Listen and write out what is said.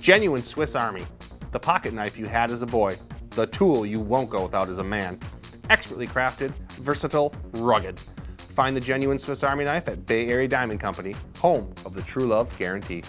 Genuine Swiss Army. The pocket knife you had as a boy. The tool you won't go without as a man. Expertly crafted, versatile, rugged. Find the genuine Swiss Army knife at Bay Area Diamond Company, home of the True Love Guarantee.